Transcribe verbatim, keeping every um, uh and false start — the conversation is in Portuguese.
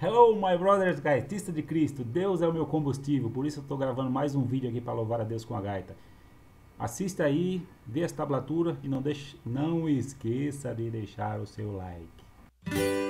Hello, my brothers, gaitista de Cristo, Deus é o meu combustível, por isso eu estou gravando mais um vídeo aqui para louvar a Deus com a gaita. Assista aí, vê as tablaturas e não, deixe, não esqueça de deixar o seu like.